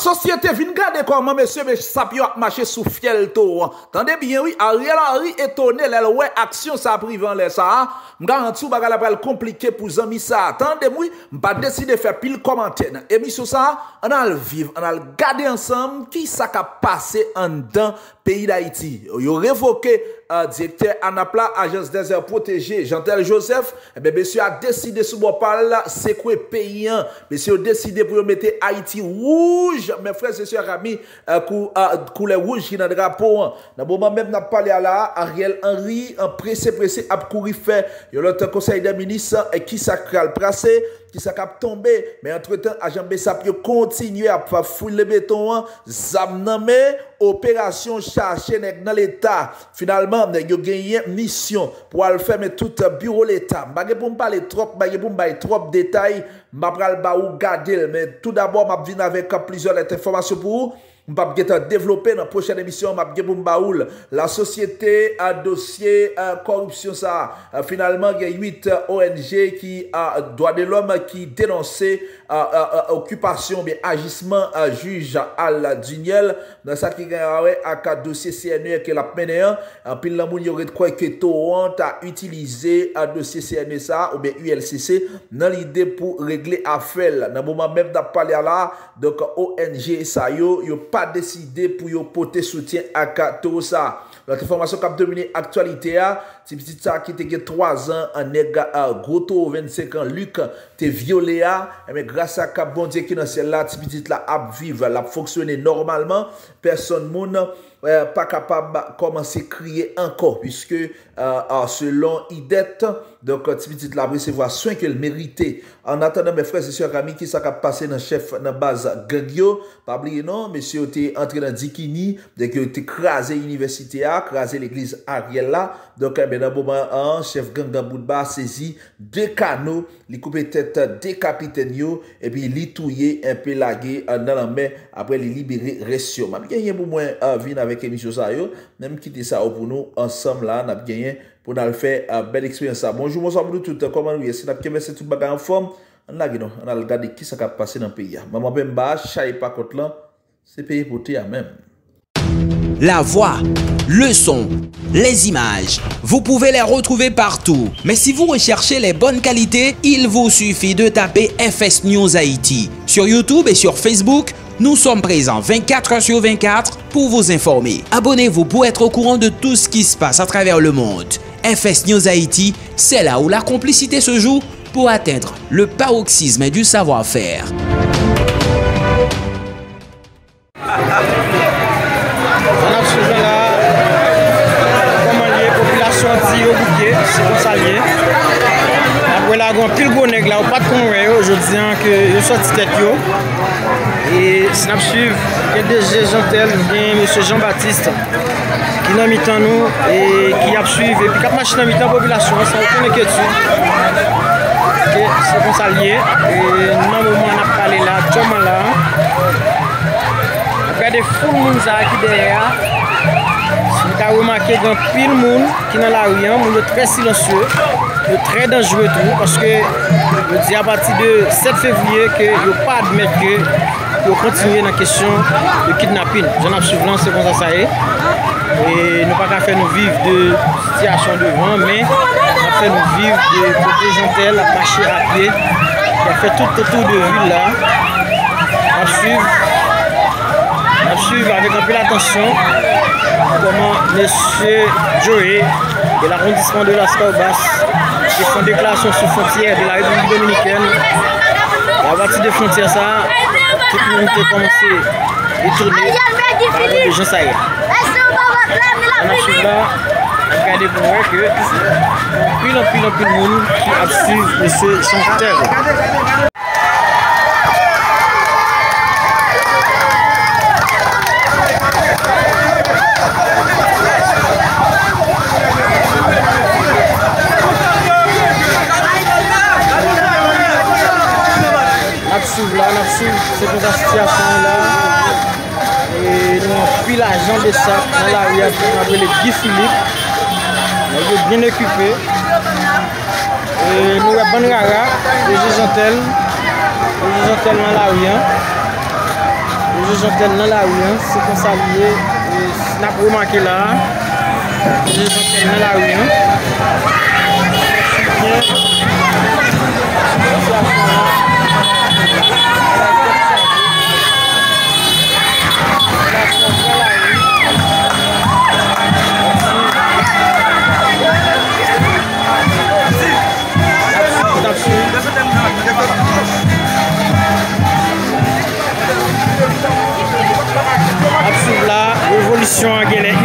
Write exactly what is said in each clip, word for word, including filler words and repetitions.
Société vient garder comment monsieur Sapio a marché sous fiel tôt. Tendez bien oui, Ariel Henry étonné l'elle ouais action ça privant les ça. M'garanti ou baga la pral compliqué pour zami ça. Tendez oui, m'pa décider faire pile commentaire. Émission ça, on a le vivre, on a le garder ensemble qui ça qu'a passé en dedans pays d'Haïti. Yo révoqué Uh, directeur Anapla, agence des airs protégés, Jeantel Joseph, eh bien, monsieur a décidé sous mon parle là, c'est quoi paysan? Monsieur a décidé pour mettre Haïti rouge, mes frères et sœurs amis, euh, cou, euh, couleur rouge qui dans le drapeau. Dans le moment même, n'a parlé à la Ariel Henry, en pressé, pressé, a couru fait, il y a le conseil des ministres, et qui sacral pressé, qui s'est tombé, mais entre-temps, agent Bessapio continue à fouiller le béton, zamname, opération chercher dans l'État. Finalement, nous avons gagné une mission pour aller faire tout bureau de l'État. Je ne vais pas parler trop, je ne vais pas parler trop de détails, je vais pas regarder, mais tout d'abord, je vais venir avec plusieurs informations pour vous. Je vais développer dans la prochaine émission, je vais vous la société à dossier à corruption. Ça. Finalement, il y a huit O N G qui a droit de l'homme qui dénonçaient occupation, mais agissement à juge Al Duniel. Dans ça qui a un dossier C N E qui l'a mené, puis là, il y aurait quoi que Torrent a utilisé un dossier C N E ça, ou bien U L C C, dans l'idée pour régler affaire. Dans le moment même d'en parler là, donc O N G ça, yo, yo pas décidé pour yo porter soutien à Kato ça. L'autre information qui a dominé l'actualité, c'est petit ça qui était trois ans en nègre Goto, vingt-cinq ans, Luc, t'es violé à, mais grâce à Cap bon Dieu qui dans celle-là, petit petit là, a vivre, elle a fonctionné normalement, personne moun Euh, pas capable de commencer à crier encore, puisque euh, euh, selon I D E T, donc petite la recevoir soin qu'elle méritait. En attendant, mes frères et sœurs amis, qui s'est passé dans le chef dans la base Gagio, pas oublier non, monsieur était entré dans Dikini, dès que était crasé l'université, crasé l'église Ariel là, donc dans le moment un, chef gang Boudba saisi deux canaux, il coupé tête des capitaines, et puis il touillé un peu lagué dans la main, après il libéré Ressio. Je vais vous montrer un vin avec émission ça yo même quitter ça pour nous ensemble là n'a gagné pour nous faire une belle expérience. Bonjour bonsoir pour tout comment vous êtes, n'a merci tout bagarre en forme on a non on a regardé qui ça qui passé dans pays maman Bemba chaille pas contre là c'est payé pour toi même la voix le son les images vous pouvez les retrouver partout mais si vous recherchez les bonnes qualités il vous suffit de taper F S News Haïti sur YouTube et sur Facebook. Nous sommes présents vingt-quatre heures sur vingt-quatre pour vous informer. Abonnez-vous pour être au courant de tout ce qui se passe à travers le monde. F S News Haïti, c'est là où la complicité se joue pour atteindre le paroxysme du savoir-faire. Et si nous suivons le D G Jeantel, M. Jean-Baptiste, qui n'a mis en nous et qui a suivi, et puis qui a marché dans la population, sans aucune inquiétude. C'est comme ça lié. Et normalement, on a parlé là, Djoma là. Regardez, fou le monde qui est derrière. Si vous avez remarqué, il y a pile de monde qui est dans la rue, un monde très silencieux, très dangereux tout, parce que je dis à partir de sept février que je ne peux pas admettre que. Pour continuer dans la question de kidnapping. J'en ai suivi, c'est comme ça, ça y est. Et nous ne pouvons pas faire nous vivre de situation de vent, mais nous faire nous vivre de côté Jeantel, marcher à pied. On a fait tout autour de ville là. On suivre, on suivre avec un peu d'attention comment M. Joey et l'arrondissement de la Scaubas qui font déclaration sous frontière de la République dominicaine. À partir des frontières, ça, tout le monde a commencé à retourner avec les gens. Ça y est. On a suivi là, regardez pour voir que pile en pile en pile de monde qui a suivi M. Jeantel. C'est pour la situation là. Et nous avons pris l'argent de ça dans la rue pour appeler Guy Philippe. Il est bien occupé. Et nous avons bon rara, les Jeantel, les Jeantel dans la rue. Les de Jeantel dans la rue, c'est qu'on s'allie, on a remarqué là, de Jeantel dans la rue.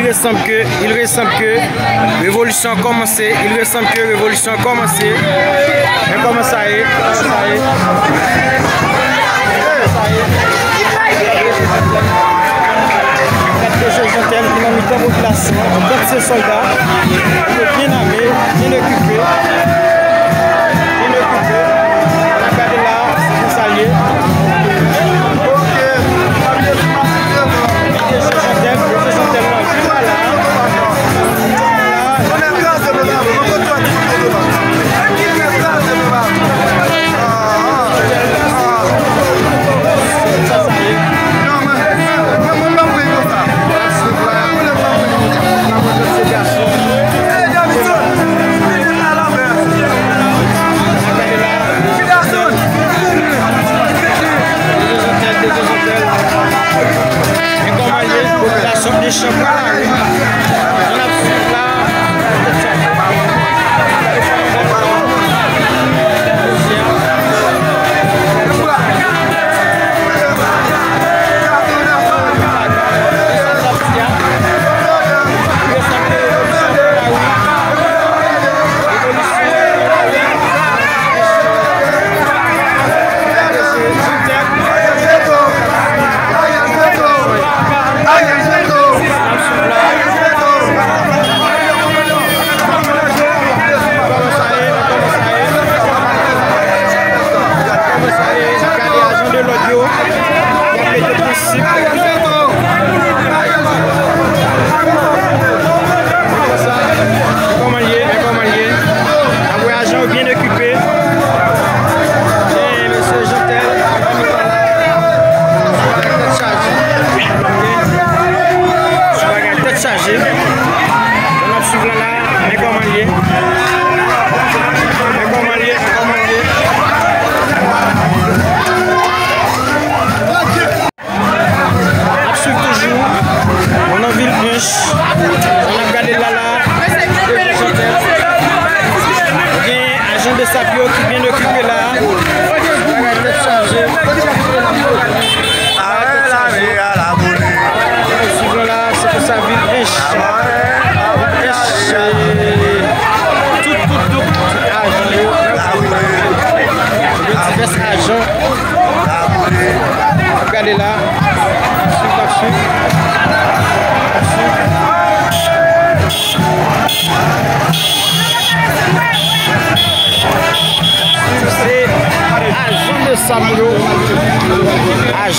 Il ressemble que, il ressemble que révolution a commencé, il ressemble que révolution a commencé. Et comment ça est, comment ça est. Jeantel qui m'a mis en remplacement, donc ces soldats, bien armés, bien occupés, bien occupés. Regardez là, c'est pour s'allier.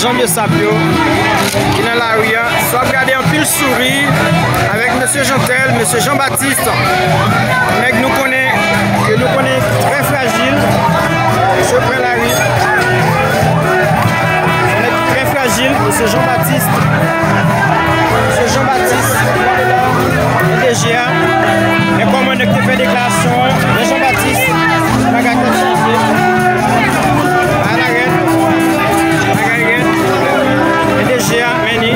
Jean de Sabio qui dans la rue, soit regardé en pile sourire avec monsieur Jeantel, monsieur Jean-Baptiste. Mec nous connaît, que nous connaît très fragile. Je prends la rue. Mec très fragile, monsieur Jean-Baptiste. Monsieur Jean-Baptiste, le D G A. Mais comme on a fait déclaration, le Jean-Baptiste, on va changer. Sous-titrage Société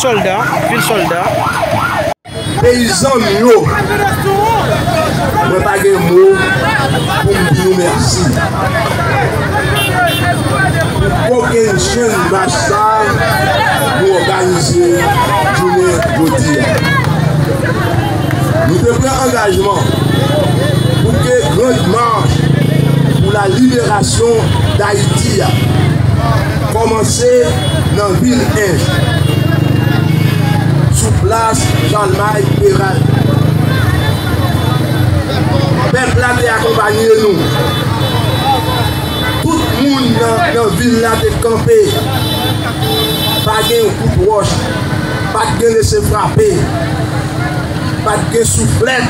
Soldats, ville soldats. Paysans, yo. Je n'ai pas de mots pour me dire merci. Pour que les jeunes marchent ça, pour organiser une journée de tir. Nous devons engagement pour que grande marche pour la libération d'Haïti commence dans la ville Est. Place Jean-Marie Péral. Peuple là t'es accompagné nous. Tout le monde dans la ville là t'es campé. Pas de coup de roche, pas de laisser frapper, pas de soufflette.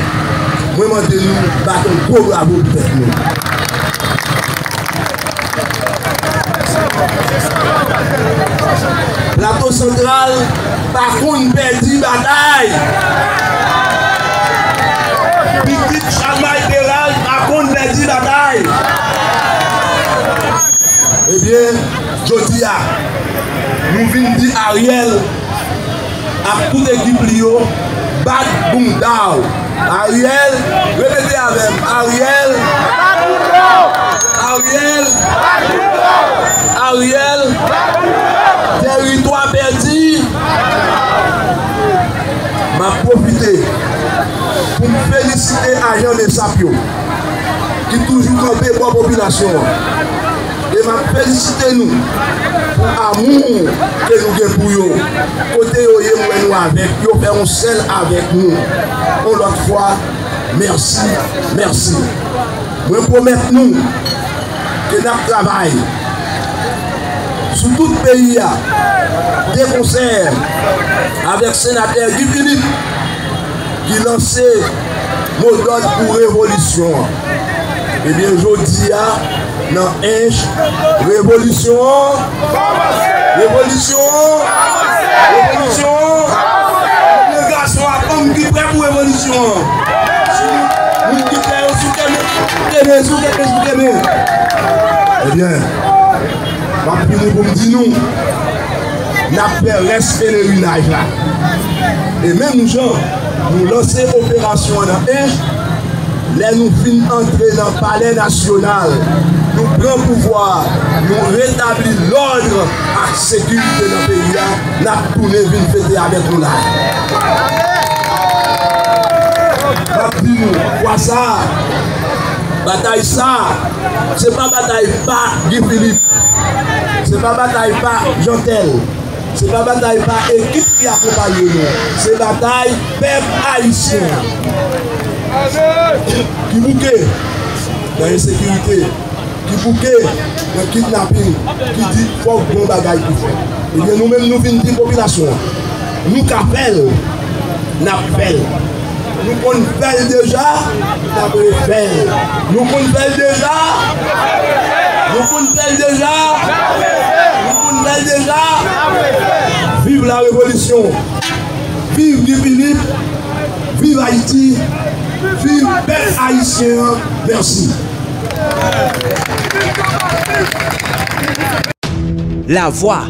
Moi, je dis nous, battons gros bravo pour peuple nous. Plateau central. Par contre, perdu bataille. Petit Chamaï Péral, par contre, perdu bataille. Eh bien, je dis à nous, venons dire Ariel, à toute équipe Lio, bat boum down. Ariel, répétez avec Ariel, bat boum down. Ariel, bat boum down. Ariel, bat boum down. Territoire perdu. M'a profité pour féliciter agent de Sapio qui toujours campé pour la population et m'a félicité nous pour l'amour que nous avons pour nous côté nous avec nous faire un seul avec nous pour l'autre fois merci merci nous promettons nous que notre travail sur tout le pays des concerts avec le sénateur Guy Philippe qui lançait mot d'ordre pour révolution. Et bien aujourd'hui, dans Inch, révolution, révolution, révolution, les garçons à hommes qui prêt pour révolution. Nous qui prêt sous tes mains, eh bien, ma prière pour me dire nous. N'a fait respect le village là. Et même gens, nous lançons opération dans un, là nous finissons entrer dans le palais national. Nous prenons pouvoir, nous rétablissons l'ordre à la sécurité dans le pays là. Nous tournons une fête avec nous là. Nous, quoi ça? Bataille ça, c'est pas bataille pas Guy Philippe. C'est pas bataille pas Jeantel. C'est pas bataille par équipe qui accompagne nous. C'est bataille peuple haïtien. Qui bouquet dans l'insécurité, qui bouquet dans le kidnapping, qui dit faut bon bagaille pour faire. Et bien nous-mêmes nous venons de la population. Nous qu'appelle, n'appelle. nous pouvons faire déjà, nous pouvons faire. Nous pouvons faire déjà, nous pouvons faire déjà, nous pouvons faire déjà. Vive la révolution, vive Guy Philippe, vive Haïti, vive bel Haïtien, merci. La voix,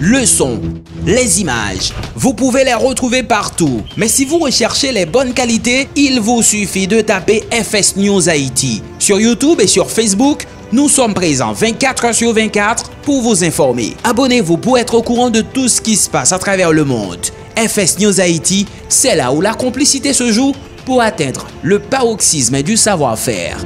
le son, les images, vous pouvez les retrouver partout. Mais si vous recherchez les bonnes qualités, il vous suffit de taper F S News Haïti. Sur YouTube et sur Facebook, nous sommes présents vingt-quatre heures sur vingt-quatre pour vous informer. Abonnez-vous pour être au courant de tout ce qui se passe à travers le monde. F S News Haïti, c'est là où la complicité se joue pour atteindre le paroxysme du savoir-faire.